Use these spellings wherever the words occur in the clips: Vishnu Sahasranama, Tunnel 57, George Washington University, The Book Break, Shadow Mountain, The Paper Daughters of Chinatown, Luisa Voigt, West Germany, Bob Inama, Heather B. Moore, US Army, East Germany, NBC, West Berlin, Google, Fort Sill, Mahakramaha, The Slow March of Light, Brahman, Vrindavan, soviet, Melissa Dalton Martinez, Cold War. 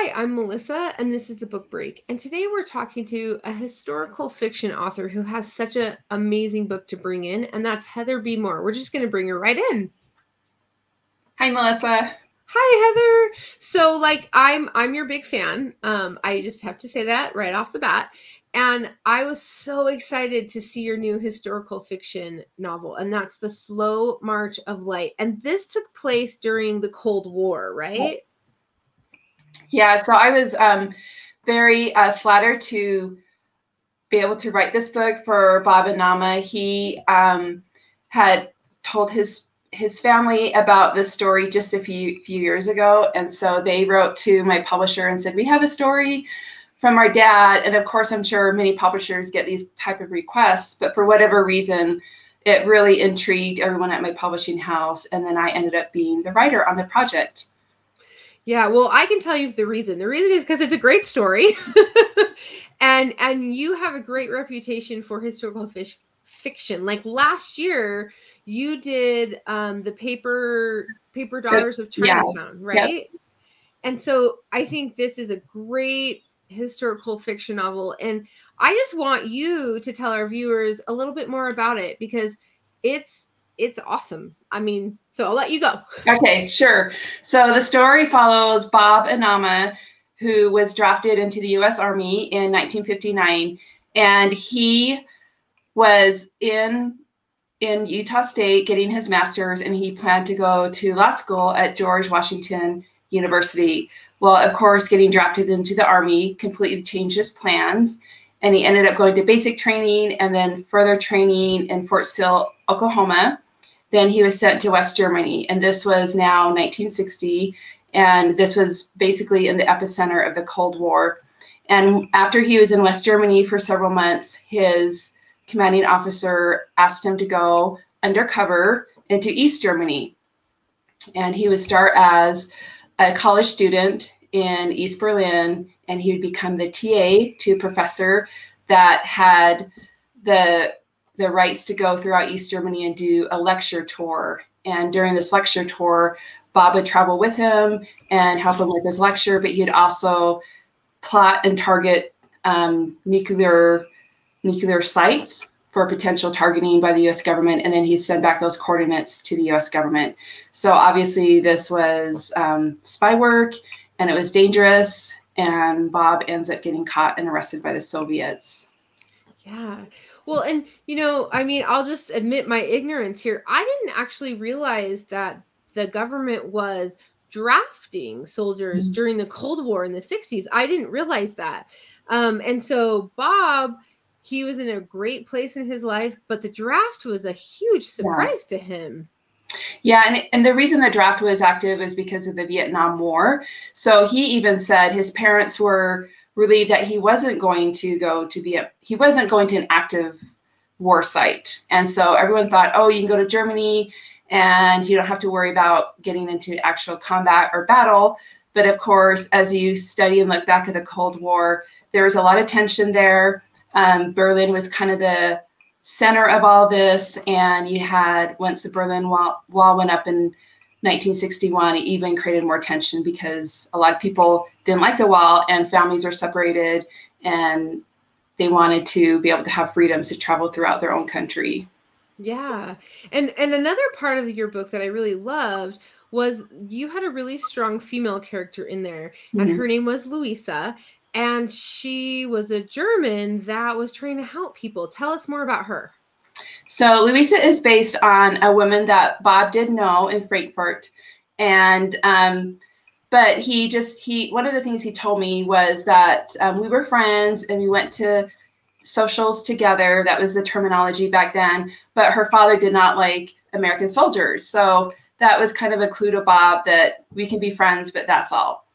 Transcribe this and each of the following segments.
Hi, I'm Melissa, and this is The Book Break. And today we're talking to a historical fiction author who has such an amazing book to bring in, and that's Heather B. Moore. We're just going to bring her right in. Hi, Melissa. Hi, Heather. So, I'm your big fan. I just have to say that right off the bat. And I was so excited to see your new historical fiction novel, and that's The Slow March of Light. And this took place during the Cold War, right? Oh. Yeah, so I was very flattered to be able to write this book for Bob Inama. He had told his family about this story just a few years ago, and so they wrote to my publisher and said, "We have a story from our dad." And of course, I'm sure many publishers get these type of requests, but for whatever reason, it really intrigued everyone at my publishing house, and then I ended up being the writer on the project. Yeah, well, I can tell you the reason. The reason is because it's a great story, and you have a great reputation for historical fiction. Like last year, you did the Paper Daughters of Chinatown, right? Yep. And so I think this is a great historical fiction novel, and I just want you to tell our viewers a little bit more about it because it's awesome. I mean, so I'll let you go. Okay, sure. So the story follows Bob Inama, who was drafted into the U.S. Army in 1959. And he was in Utah State getting his master's, and he planned to go to law school at George Washington University. Well, of course, getting drafted into the Army completely changed his plans. And he ended up going to basic training and then further training in Fort Sill, Oklahoma. Then he was sent to West Germany, and this was now 1960, and this was basically in the epicenter of the Cold War. And after he was in West Germany for several months, his commanding officer asked him to go undercover into East Germany. And he would start as a college student in East Berlin, and he would become the TA to a professor that had the rights to go throughout East Germany and do a lecture tour. And during this lecture tour, Bob would travel with him and help him with his lecture, but he'd also plot and target nuclear sites for potential targeting by the U.S. government, and then he'd send back those coordinates to the U.S. government. So obviously this was spy work, and it was dangerous, and Bob ends up getting caught and arrested by the Soviets. Yeah. Well, and, you know, I mean, I'll just admit my ignorance here. I didn't actually realize that the government was drafting soldiers during the Cold War in the 60s. I didn't realize that. And so Bob, he was in a great place in his life, but the draft was a huge surprise to him. Yeah. And the reason the draft was active is because of the Vietnam War. So he even said his parents were relieved that he wasn't going to go to an active war site. And so everyone thought, oh, you can go to Germany and you don't have to worry about getting into actual combat or battle. But of course, as you study and look back at the Cold War, there was a lot of tension there. Berlin was kind of the center of all this. And you had, once the Berlin Wall went up in 1961, it even created more tension because a lot of people didn't like the wall, and families are separated, and they wanted to be able to have freedoms to travel throughout their own country. Yeah. And another part of your book that I really loved was you had a really strong female character in there, and her name was Louisa, and she was a German that was trying to help people. Tell us more about her. So Louisa is based on a woman that Bob did know in Frankfurt, and but one of the things he told me was that we were friends and we went to socials together. That was the terminology back then, but her father did not like American soldiers. So that was kind of a clue to Bob that we can be friends, but that's all.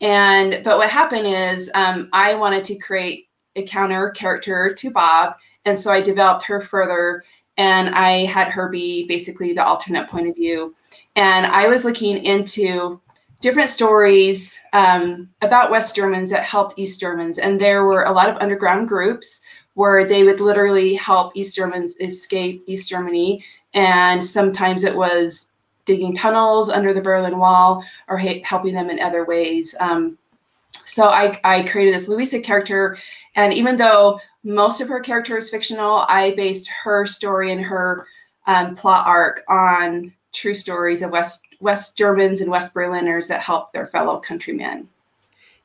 But what happened is I wanted to create a counter character to Bob. And so I developed her further, and I had her be basically the alternate point of view. And I was looking into different stories about West Germans that helped East Germans. And there were a lot of underground groups where they would literally help East Germans escape East Germany. And sometimes it was digging tunnels under the Berlin Wall or helping them in other ways. So I created this Louisa character, and even though most of her character is fictional, I based her story and her plot arc on true stories of West Germans and West Berliners that helped their fellow countrymen.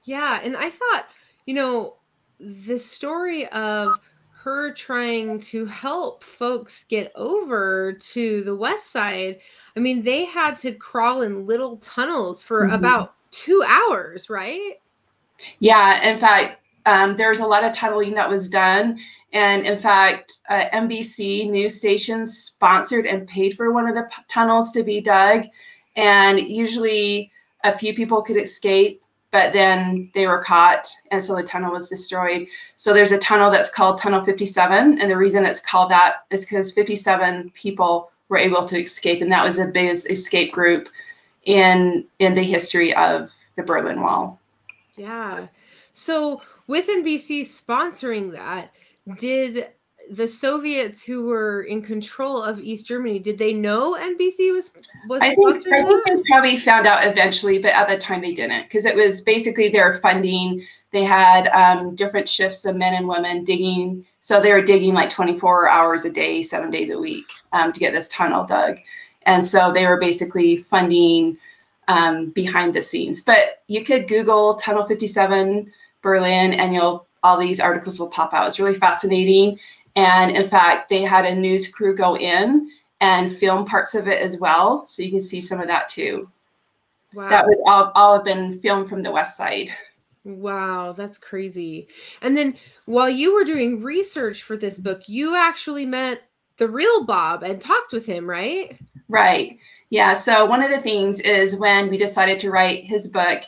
Yeah, and I thought, you know, the story of her trying to help folks get over to the West Side, I mean, they had to crawl in little tunnels for about 2 hours, right? Yeah, in fact, there's a lot of tunneling that was done. And in fact, NBC news stations sponsored and paid for one of the tunnels to be dug. And usually a few people could escape, but then they were caught. And so the tunnel was destroyed. So there's a tunnel that's called Tunnel 57. And the reason it's called that is because 57 people were able to escape. And that was the biggest escape group in the history of the Berlin Wall. Yeah. So with NBC sponsoring that, did the Soviets who were in control of East Germany, did they know NBC was sponsoring? I think they probably found out eventually, but at the time they didn't, because it was basically their funding. They had different shifts of men and women digging. So they were digging like 24 hours a day, 7 days a week to get this tunnel dug. And so they were basically funding behind the scenes. But you could Google Tunnel 57 Berlin and you'll all these articles will pop out. It's really fascinating. And in fact, they had a news crew go in and film parts of it as well. So you can see some of that too. Wow. That would all have been filmed from the West Side. Wow, that's crazy. And then while you were doing research for this book, you actually met the real Bob and talked with him, right? Right. Yeah. So one of the things is when we decided to write his book,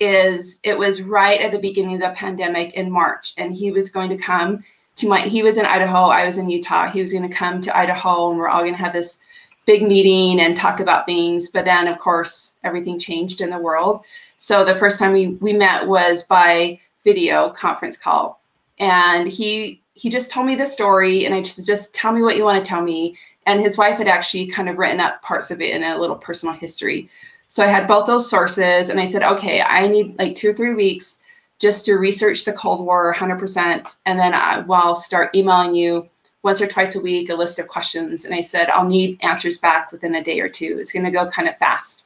is it was right at the beginning of the pandemic in March, and he was going to come to he was in Idaho, I was in Utah. He was going to come to Idaho and we're all going to have this big meeting and talk about things. But then of course, everything changed in the world. So the first time we met was by video conference call. And he just told me the story and I just tell me what you want to tell me. And his wife had actually kind of written up parts of it in a little personal history. So I had both those sources and I said, okay, I need like 2 or 3 weeks just to research the Cold War 100%. And then I will start emailing you once or twice a week, a list of questions. And I said, I'll need answers back within a day or two. It's going to go kind of fast.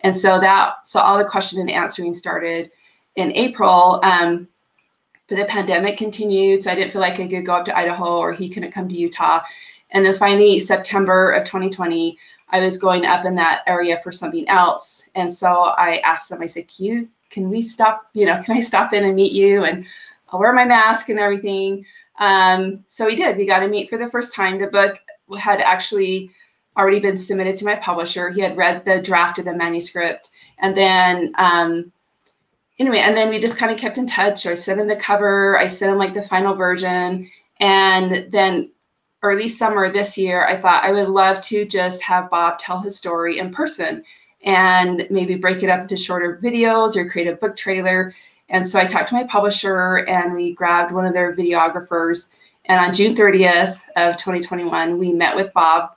And so all the question and answering started in April, but the pandemic continued. So I didn't feel like I could go up to Idaho or he couldn't come to Utah. And then finally September of 2020, I was going up in that area for something else. And so I asked them, I said, can I stop in and meet you? And I'll wear my mask and everything. So we did, we got to meet for the first time. The book had actually already been submitted to my publisher. He had read the draft of the manuscript. And then, we just kind of kept in touch. I sent him the cover, I sent him like the final version. And then early summer this year, I thought I would love to just have Bob tell his story in person and maybe break it up into shorter videos or create a book trailer. And so I talked to my publisher and we grabbed one of their videographers. And on June 30th of 2021, we met with Bob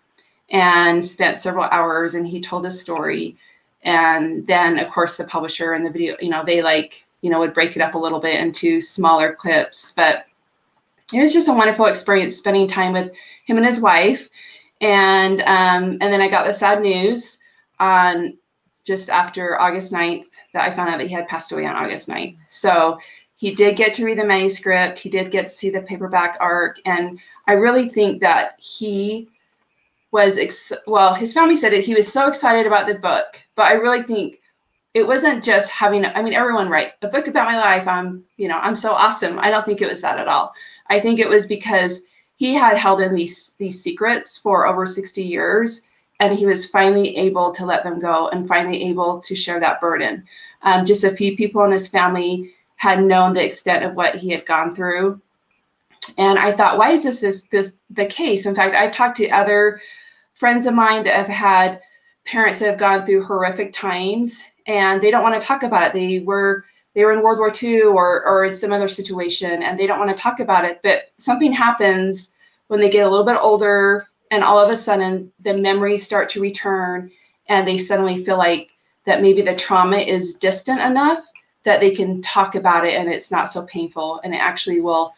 and spent several hours and he told his story. And then of course the publisher and the video, they would break it up a little bit into smaller clips, but it was just a wonderful experience spending time with him and his wife. And then I got the sad news on just after August 9th that I found out that he had passed away on August 9th. So he did get to read the manuscript. He did get to see the paperback arc. And I really think that he was, his family said it, he was so excited about the book, but I really think it wasn't just everyone write a book about my life. I'm so awesome. I don't think it was that at all. I think it was because he had held in these secrets for over 60 years, and he was finally able to let them go and finally able to share that burden. Just a few people in his family had known the extent of what he had gone through. And I thought, why is this the case? In fact, I've talked to other friends of mine that have had parents that have gone through horrific times, and they don't want to talk about it. They were in World War II or in some other situation, and they don't want to talk about it. But something happens when they get a little bit older, and all of a sudden the memories start to return, and they suddenly feel like that maybe the trauma is distant enough that they can talk about it and it's not so painful, and it actually will,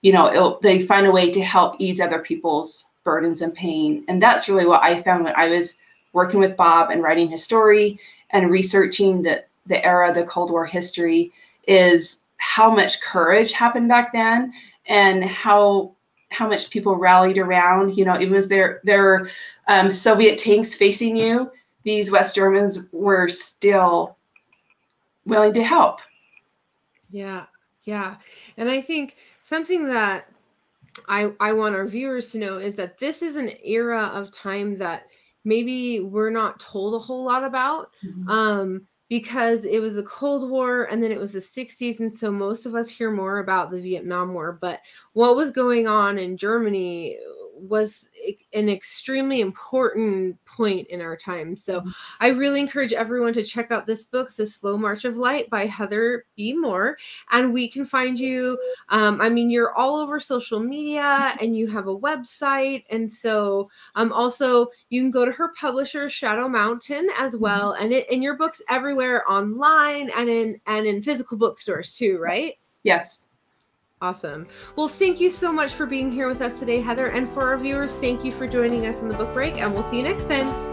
you know, they find a way to help ease other people's burdens and pain. And that's really what I found when I was working with Bob and writing his story and researching the era, the Cold War history, is how much courage happened back then and how much people rallied around, you know, even if there were Soviet tanks facing you, these West Germans were still willing to help. Yeah, yeah. And I think something that I want our viewers to know is that this is an era of time that maybe we're not told a whole lot about, mm-hmm. Because it was the Cold War and then it was the 60s. And so most of us hear more about the Vietnam War, but what was going on in Germany was an extremely important point in our time. So mm-hmm. I really encourage everyone to check out this book, The Slow March of Light by Heather B. Moore. And we can find you, I mean, you're all over social media and you have a website. And so also you can go to her publisher, Shadow Mountain, as well. Mm-hmm. And in your books everywhere online and in physical bookstores too, right? Yes. Awesome. Well, thank you so much for being here with us today, Heather. And for our viewers, thank you for joining us on The Book Break, and we'll see you next time.